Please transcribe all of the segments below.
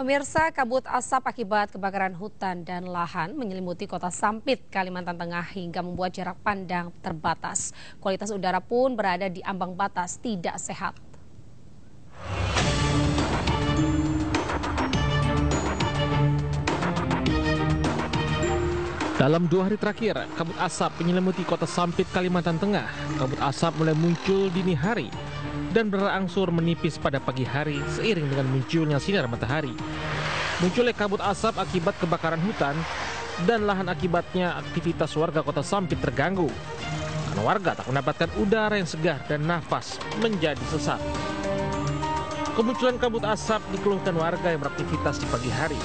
Pemirsa, kabut asap akibat kebakaran hutan dan lahan menyelimuti kota Sampit, Kalimantan Tengah hingga membuat jarak pandang terbatas. Kualitas udara pun berada di ambang batas tidak sehat. Dalam 2 hari terakhir, kabut asap menyelimuti kota Sampit, Kalimantan Tengah. Kabut asap mulai muncul dini hari dan berangsur menipis pada pagi hari seiring dengan munculnya sinar matahari. Munculnya kabut asap akibat kebakaran hutan dan lahan akibatnya aktivitas warga kota Sampit terganggu. Karena warga tak mendapatkan udara yang segar dan nafas menjadi sesak. Kemunculan kabut asap dikeluhkan warga yang beraktivitas di pagi hari.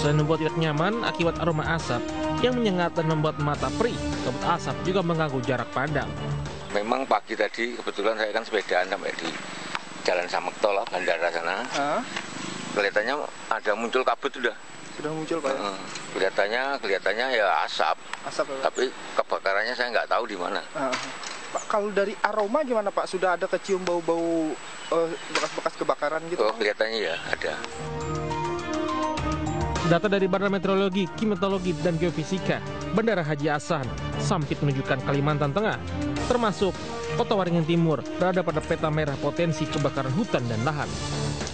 Selain membuat tidak nyaman akibat aroma asap yang menyengat dan membuat mata perih, kabut asap juga mengganggu jarak pandang. Memang pagi tadi kebetulan saya sedang sepedaan sampai di Jalan Samek Tolok Bandara sana. Kelihatannya ada muncul kabut sudah. Sudah muncul Pak. Kelihatannya ya asap. Tapi kebakarannya saya nggak tahu di mana. Pak, kalau dari aroma gimana Pak? Sudah ada kecium bau-bau bekas-bekas kebakaran gitu? Oh, kelihatannya ya ada. Data dari Badan Meteorologi, Klimatologi dan Geofisika, Bandara Haji Asan, Sampit menunjukkan Kalimantan Tengah, termasuk kota Waringin Timur, berada pada peta merah potensi kebakaran hutan dan lahan.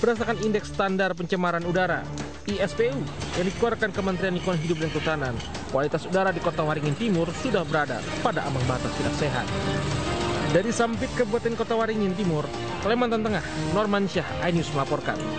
Berdasarkan indeks standar pencemaran udara, ISPU, yang dikeluarkan Kementerian Lingkungan Hidup dan Kehutanan, kualitas udara di kota Waringin Timur sudah berada pada ambang batas tidak sehat. Dari Sampit, Kabupaten Kota Waringin Timur, Kalimantan Tengah, Normansyah, iNews melaporkan.